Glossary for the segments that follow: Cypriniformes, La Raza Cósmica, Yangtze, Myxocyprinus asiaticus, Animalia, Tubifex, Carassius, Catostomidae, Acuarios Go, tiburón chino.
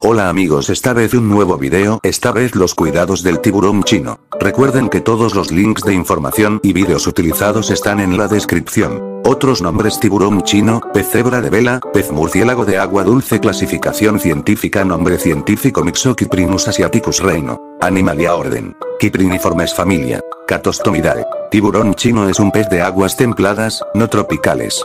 Hola amigos, esta vez un nuevo video, esta vez los cuidados del tiburón chino. Recuerden que todos los links de información y videos utilizados están en la descripción. Otros nombres: tiburón chino, pez cebra de vela, pez murciélago de agua dulce. Clasificación científica. Nombre científico: Myxocyprinus asiaticus. Reino: Animalia. Orden: Cypriniformes. Familia: Catostomidae. Tiburón chino es un pez de aguas templadas, no tropicales,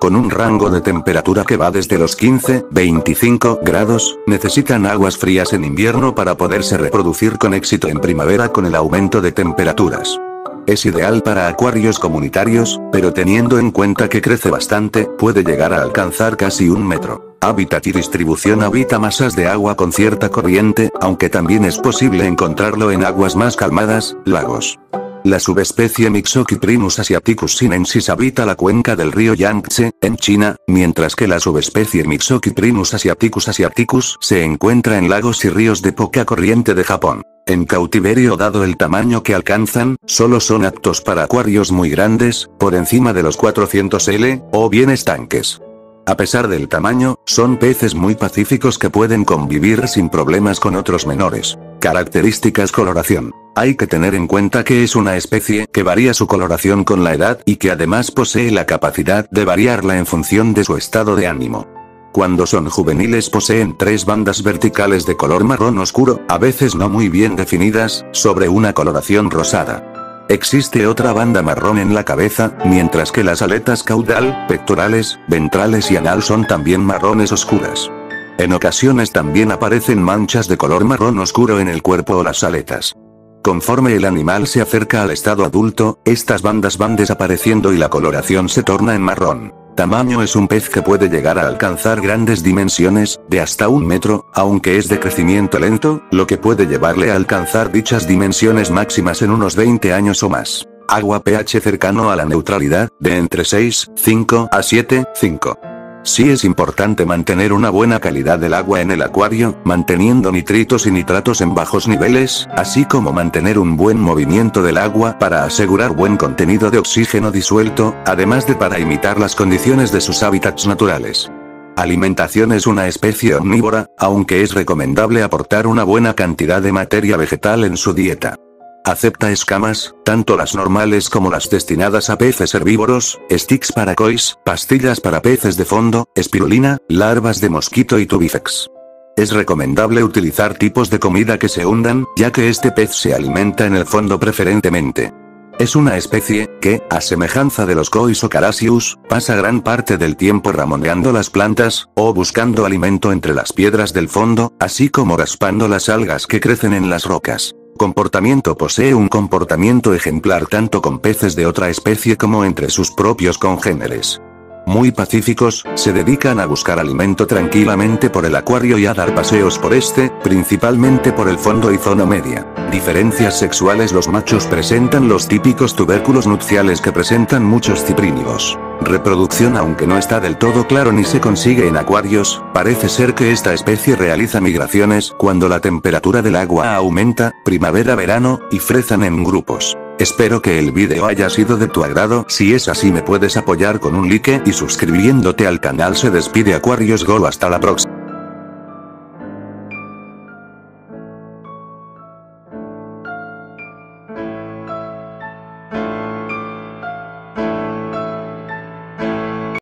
con un rango de temperatura que va desde los 15-25 grados, necesitan aguas frías en invierno para poderse reproducir con éxito en primavera con el aumento de temperaturas. Es ideal para acuarios comunitarios, pero teniendo en cuenta que crece bastante, puede llegar a alcanzar casi un metro. Hábitat y distribución: habita masas de agua con cierta corriente, aunque también es posible encontrarlo en aguas más calmadas, lagos. La subespecie Myxocyprinus asiaticus sinensis habita la cuenca del río Yangtze, en China, mientras que la subespecie Myxocyprinus asiaticus asiaticus se encuentra en lagos y ríos de poca corriente de Japón. En cautiverio, dado el tamaño que alcanzan, solo son aptos para acuarios muy grandes, por encima de los 400 L, o bien estanques. A pesar del tamaño, son peces muy pacíficos que pueden convivir sin problemas con otros menores. Características. Coloración. Hay que tener en cuenta que es una especie que varía su coloración con la edad y que además posee la capacidad de variarla en función de su estado de ánimo. Cuando son juveniles poseen tres bandas verticales de color marrón oscuro, a veces no muy bien definidas, sobre una coloración rosada. Existe otra banda marrón en la cabeza, mientras que las aletas caudal, pectorales, ventrales y anal son también marrones oscuras. En ocasiones también aparecen manchas de color marrón oscuro en el cuerpo o las aletas. Conforme el animal se acerca al estado adulto, estas bandas van desapareciendo y la coloración se torna en marrón. Tamaño. Es un pez que puede llegar a alcanzar grandes dimensiones, de hasta un metro, aunque es de crecimiento lento, lo que puede llevarle a alcanzar dichas dimensiones máximas en unos 20 años o más. Agua. pH cercano a la neutralidad, de entre 6,5 a 7,5. Sí es importante mantener una buena calidad del agua en el acuario, manteniendo nitritos y nitratos en bajos niveles, así como mantener un buen movimiento del agua para asegurar buen contenido de oxígeno disuelto, además de para imitar las condiciones de sus hábitats naturales. Alimentación. Es una especie omnívora, aunque es recomendable aportar una buena cantidad de materia vegetal en su dieta. Acepta escamas, tanto las normales como las destinadas a peces herbívoros, sticks para kois, pastillas para peces de fondo, espirulina, larvas de mosquito y tubifex. Es recomendable utilizar tipos de comida que se hundan, ya que este pez se alimenta en el fondo preferentemente. Es una especie que, a semejanza de los kois o Carassius, pasa gran parte del tiempo ramoneando las plantas, o buscando alimento entre las piedras del fondo, así como raspando las algas que crecen en las rocas. Comportamiento. Posee un comportamiento ejemplar tanto con peces de otra especie como entre sus propios congéneres. Muy pacíficos, se dedican a buscar alimento tranquilamente por el acuario y a dar paseos por este, principalmente por el fondo y zona media. Diferencias sexuales. Los machos presentan los típicos tubérculos nupciales que presentan muchos ciprínidos. Reproducción. Aunque no está del todo claro ni se consigue en acuarios, parece ser que esta especie realiza migraciones cuando la temperatura del agua aumenta, primavera-verano, y frezan en grupos. Espero que el vídeo haya sido de tu agrado. Si es así, me puedes apoyar con un like y suscribiéndote al canal. Se despide Acuarios Go. Hasta la próxima.